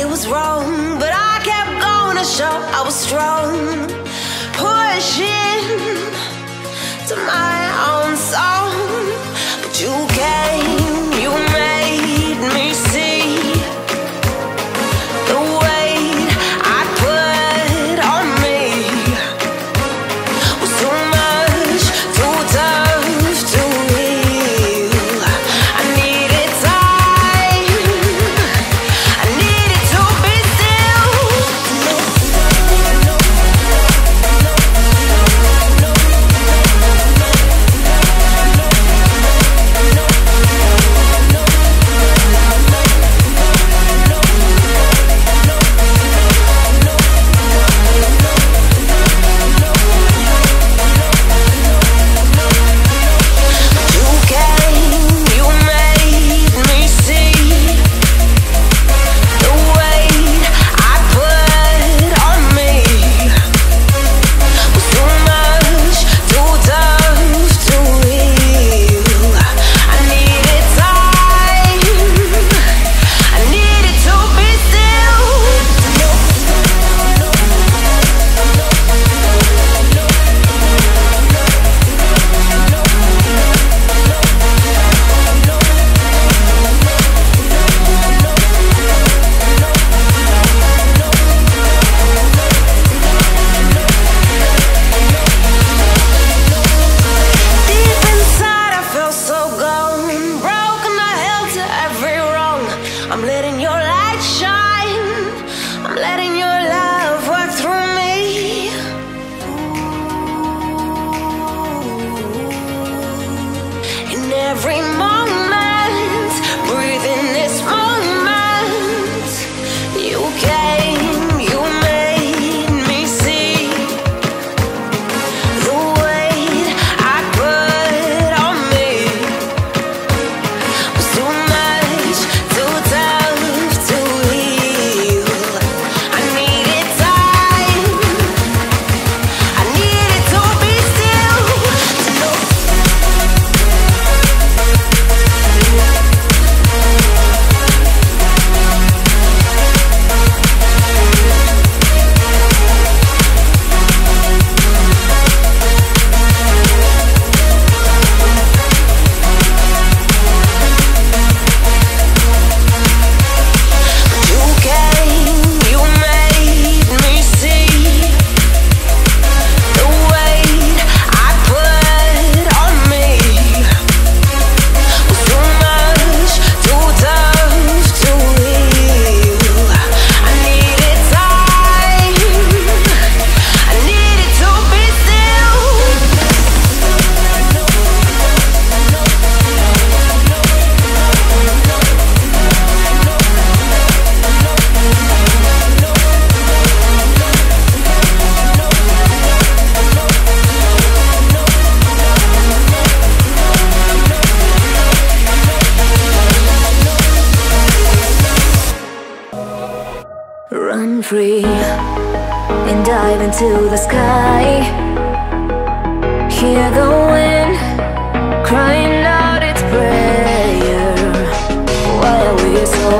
it was wrong, but I kept going to show I was strong, pushing to my own song. But you came, you made me see the weight I put on me was too much, too tough to heal. I needed time, I needed to be I'm letting your light shine, I'm letting your love work through me. Ooh. In every moment, breathing this moment, you came, you made me see the weight I put on me was too much. Run free and dive into the sky. Hear the wind crying out its prayer. Why are we so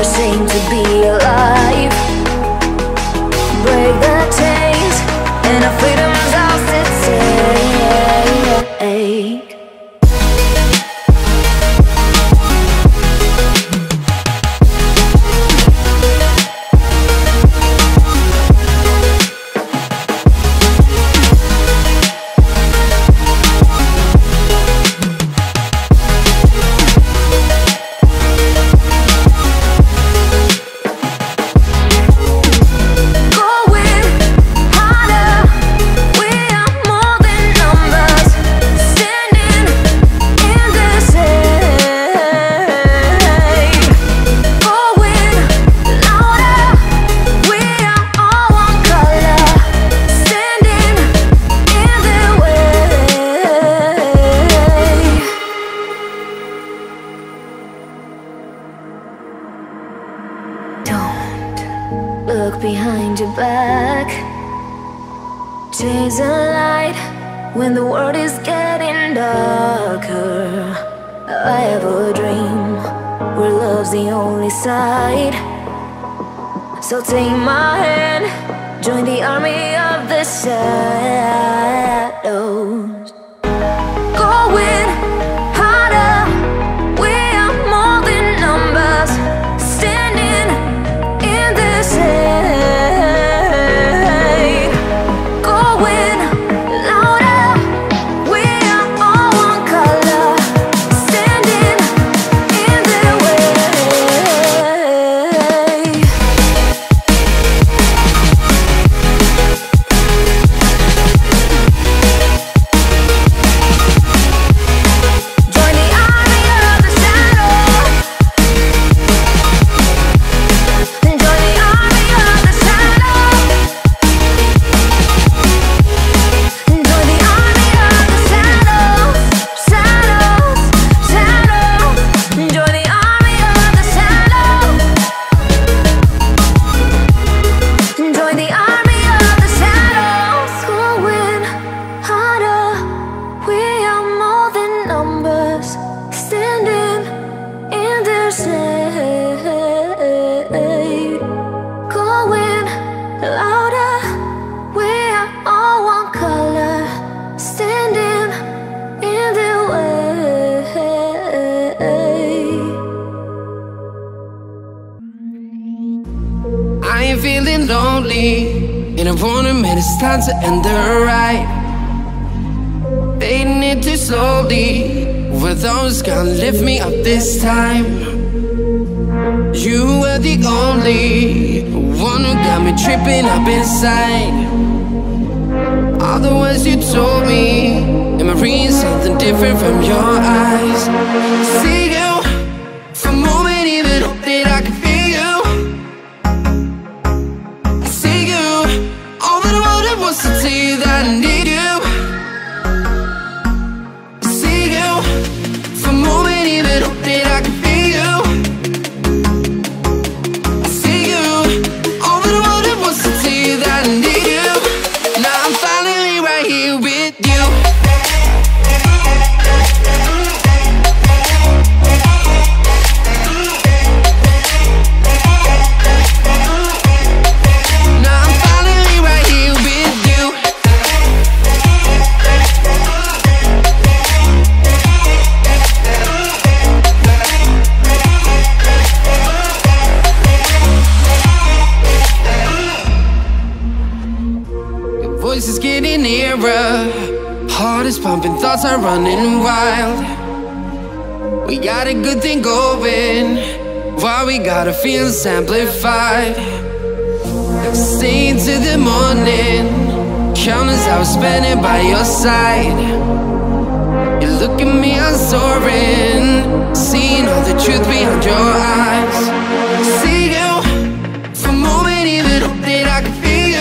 ashamed to be alive? Break the chains and our freedom's ours to take. Look behind your back. Chase a light when the world is getting darker. I have a dream where love's the only side. So take my hand, join the army of the shadows. Going harder, we are more than numbers, standing in this day. Going louder, we are all one color, standing in their way. I ain't feeling lonely, and I wanna admit it's time to end the ride. Fading it too slowly, were those gonna lift me up this time? You were the only one who got me tripping up inside. All the words you told me, and I'm reading something different from your eyes. See you for a moment, even hope that I can feel you. To tell you that I need you. See you for a moment, even hope that I can feel you. See you over the world, it wants to tell you that I need you. Now I'm finally right here with you. Voice is getting nearer, heart is pumping, thoughts are running wild. We got a good thing going, while we got our feelings amplified. Staying till the morning, countless hours spending by your side. You look at me, I'm soaring, seeing all the truth behind your eyes. See you for a moment, even hope that I can feel you.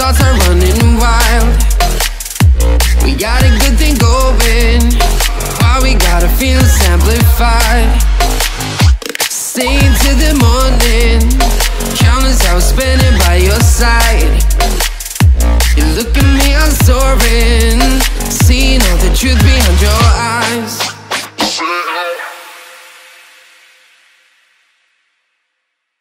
Thoughts are running wild. We got a good thing going, while we got our feelings amplified. Staying till the morning, countless hours spending by your side. You look at me, I'm soaring, seeing all the truth behind your eyes.